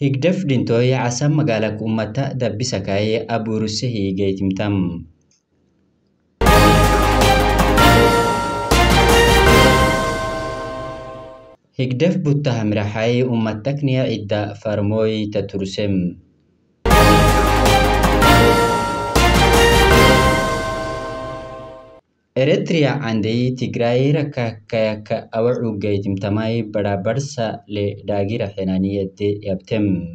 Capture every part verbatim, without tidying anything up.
هيكدف دينتوي عسام مقالك أمتا دبسكاي أبو رسهي جيتمتم. هيكدف بوتهم رحاي أمتك نيا إدى فرموي تترسم. إريتريا عندي تجراي ركا كاكا أورو جيتم تماي برا برسا لداغيرة حنانية دي يبتم.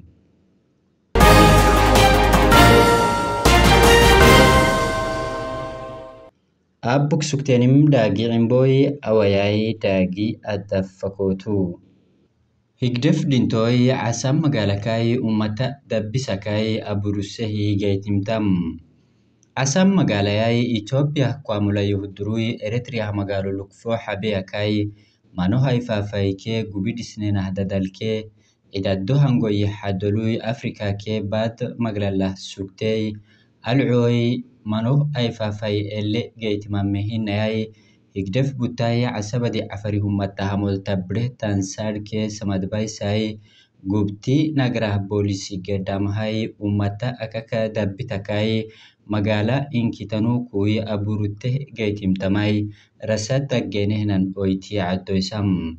أبوك سكتنم داغي عمبوي أوياي داغي أدفكوتو. هيكدف دينتوي عسام مغالكاي أمتا دبسكاي أبروسهي جيتم تم. عسام مغالاياي إتوبيا قوامولا يهدروي إريتريا مغالو لكفو حبياكاي مانوهاي فافايكي قبيدسني نهددالكي إدا دوهانغو يحادولوي أفريكاكي باد مغلاله سوكتي العوي مانوهاي فافاي اللي جيتمامهين ناياي هكدف بوتايا عسابدي عفريهم متهامول تبره تانساركي سمادبايساي قبتي ناقراه بوليسي قدامهاي ومتا أكاكا دابتاكاي مقالا إنكي تنوكوي أبوروته جيتم تماي رساتا جينهنان اويتي عدويسام.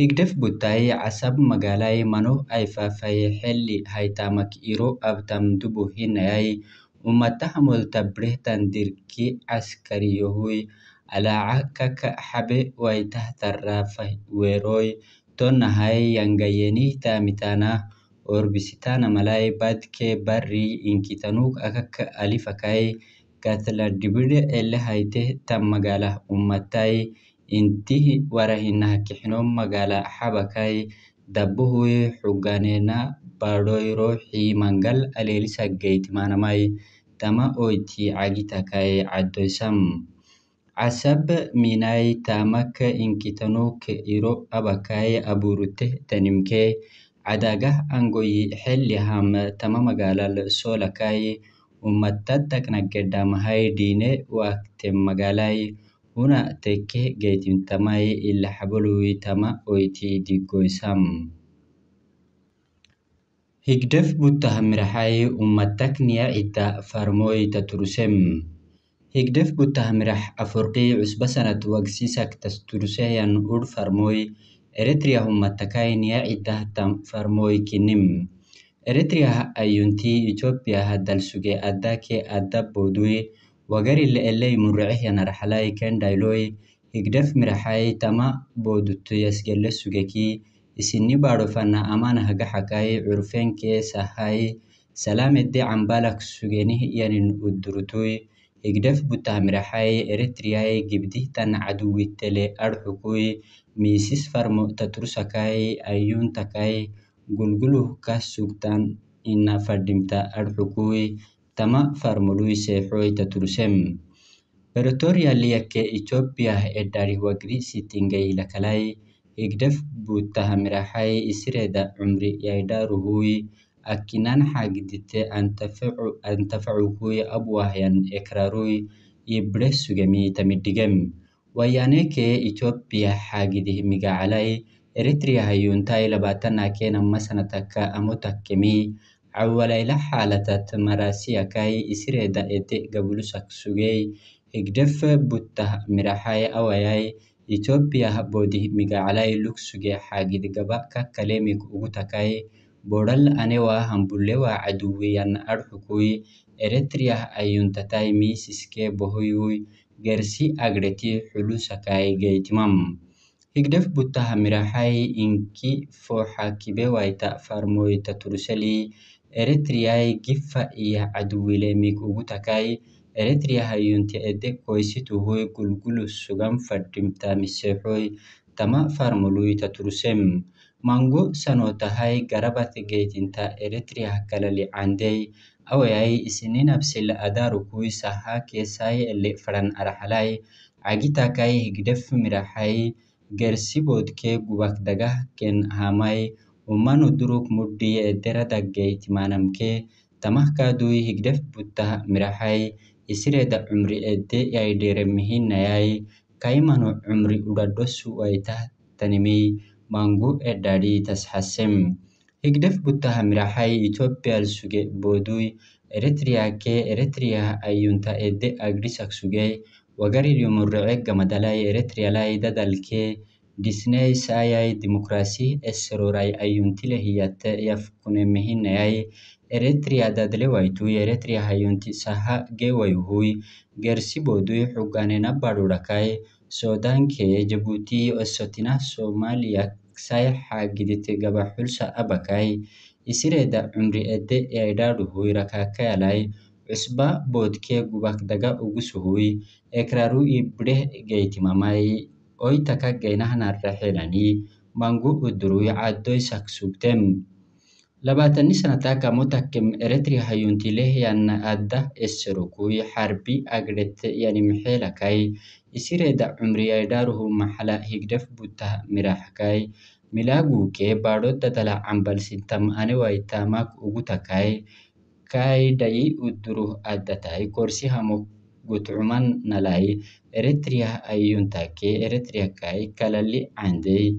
هكدف بوتاي عساب مقالاي منو أيفافاي حلي هايتامك إيرو أبتام دبوهين أي ومتهمول تبرهتان ديركي عسكريوهوي على عكاك حبي ويتهتر رافه ويروي تونهاي ينجيني تامتانا أوربسيتانا ملاي بادكي بري إنكي تنوك أكاك أليفكاي كاتلا دبيد اللي هايته تم مغالا أمتاي إنتيه وراهنها كحنوم مغالا حبكاي دبوهوي حقانينا باردوي روحي منغال أليلسا جيتمانا ماي تما أويتي عاقيتاكاي عدوسام. عساب ميناي تامك إنكي تنوك إيرو أبكاي أبوروته تنمكي عداقه أنجوي حلهم تمام مقالال سولكاي ومتدك نقدام هاي ديني وقت مقالاي هنا تكي جيتم تماي إلا حبلوي تما ويتي ديكوي سام. هكدف بوتهم رحاي ومتدك نيا إتا فرموي تترسم. هكدف بوتهم رح أفرقي عسبسنة وقسيسك تسترسيان أور فرموي إريتريا همتكاي نيا إداه تم فرموي كنم. إريتريا أيونتي إثيوبيا هدل سجى أداكي أدب بودوي وغير اللي اللي مرعيه نرحلاي كان دايلوي هكدف مرحاي تما بودوتو يسجل سجكي إسني بعرفنا أمانة جحكاي عرفين كي سهاي سلام الدي عن بالك سجنه يعني أدرتوي هكدف بوتها مرحاي إريتريا جبديه تن عدو التلي أرحكوي ميسيس فرمو تترسكاي أيون تكاي قلقلوه كاسوكتان إنا فردمتا أرحكوي تما فرمولوي سيحوي تترسم. بريتوريا ليك إثيوبيا إداري وغريسي تنجي لكالاي إقدف بوتها مراحاي إسريدا عمري يداروهوي أكنان حاقدت أنتفعوكوي أبواهيان إكراروي يبرسو جمي تمدجم. ويانيكي إثيوبيا حاجده مجاعلاي إريتريا هيونتاي لباتنا كينا مسنتكا أموتكمي عوالاي لحالة مراسيكاي إسريدا إدي قبلوسك سوغي إقدف بوته مراحاي أوياي إثيوبيا بوده مجاعلاي لوكسوغي حاجد قباكا كلميك أغوتكاي بورال أنيوا همبوليوا عدويان أرحكوي إريتريا هيونتاي ميسيسكي بوهيوي غرسي أغرتي حلوسكاي جيتمام. هكدف بوتها مراحاي إنكي فوحا كيبواي تأفرموي تترسلي إريترياي جفا إيه عدوي ليميك وغوتاكاي إريتريا هايونتي أدك كويسيتوهوي قلقلو السغم فردمتا مسيحوي تما فرمولوي تترسم مانغو سنو تهاي غربة جيتينتا إريتريا هكالالي عندي أو ياي إسيني نفسي لأدارو كويسا هاكي ساي اللي فران أرحلاي عجيتا كاي هكدف مراحاي غرسي بودكي قوك داقه كين هاماي ومانو دروك مردية درادة جيت مانامكي تمهكا دوي هكدف بودتا مراحاي إسيري دا عمري إدي ياي ديرمهين ناياي كايمانو عمري أولادوسو ويتاه تنمي مانغو اداري تسحسم هكدف بوتها مراحي إثيوبيا السوغي بودوي إريتريا كي إريتريا أيونتا إدي أغريساك سوغي وغاري اليومرعي غمدالاي إريتريا لاي دادال كي ديسناي ساياي ديمقراسي السروراي أيونتي لهيات يفكون مهين ياي إريتريا دادلي وايتوي إريتريا أيونتي ساها جي ويوهوي غرسي بودوي حقاني نبارو ركاي سودان كي جبوتي والسوتينة سوماليا سايحة جديد جبا حلسة أبكاي يسير دا عمري أدي إعداد هوي ركاكا لاي عصبة بود كي جباك دجا أوجس هوي إكرارو إبره جيت ماماي أي تكا جينهنا الرحلاني مانجو أدروي عدوي سكسوبتم لباتني سنتاكا متكم إريتريا هيونتي ليه أن أدى السروكوي حربي أجرت يعني محيلا كاي يسير دا عمري داره محلا هيجدف بوتها مراحكاي ملاقو كي بارو دادلا عمبال سنتم أنواي تاماك أغوتا كاي كاي داي أدروه أدتاي كورسيها مقوت عمان نلاي إريتريا هيونتا كي إريتريا كاي كالالي عندي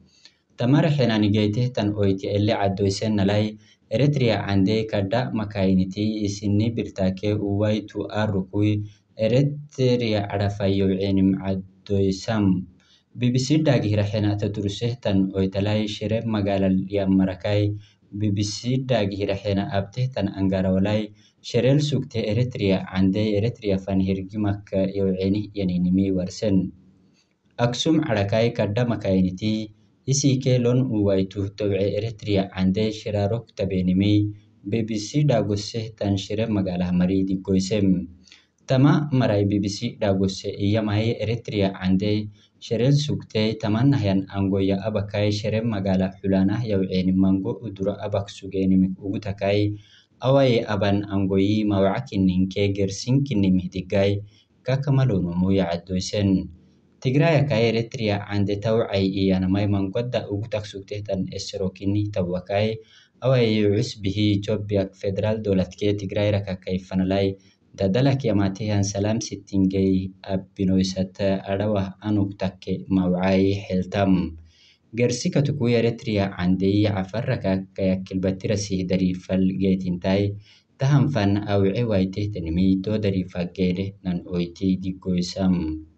تما رحلاني جيته تن أويتي اللي عدويسن نلاي إريتريا عندي كدا مكاينتي إسني برتاكي ووايتو أروكوي إريتريا عرفايو عينم عدويسام بي بي سي داقه رحينا تدرسه تن اويتلاي شرب مقالا اليامركاي بي بي سي داقه رحينا أبته تن أنقارولاي شريل سوكتي إريتريا عندي إريتريا فانهرقي مكا يوعيني ينينمي ورسن أكسوم عركاي كدا مكاينتي إسي كي لون ووايتو توعي إريتريا عندي شراروك تبينمي بي بي سي داقوسه تن شرب مقالا مريدي قويسم تما مراي بي بي سي داقوسه إياماي إريتريا عندي شريل سوكتي تمان نهيان أنغو يا أباكاي شريل مغالا حلانه يوعين مانغو أدرو أباك سوغيني مكوغتاكاي أواي أبان أنغوي موعاكين نينكي غرسينكين نمهدقاي كاكمالونو مو يعدويسن تقرايا كاي إريتريا عند توعي إيانا ماي مانغودا أغتاك سوكتي تن إسروكيني توكاي أواي يوعس بهي جوبياك فدرال دولتكي تقرايا كاكاي فانالاي دادالك يماتيهان سلام ستنجي أبنويسات أروه أنوكتاك موعاي حلتم غرسيكا تكوي إريتريا عندي عفركا كيكل باترسيه دريفا الجيتينتاي تهم فان أو عوايته تنمي تو دريفا جيره نان أويتي ديكويسام.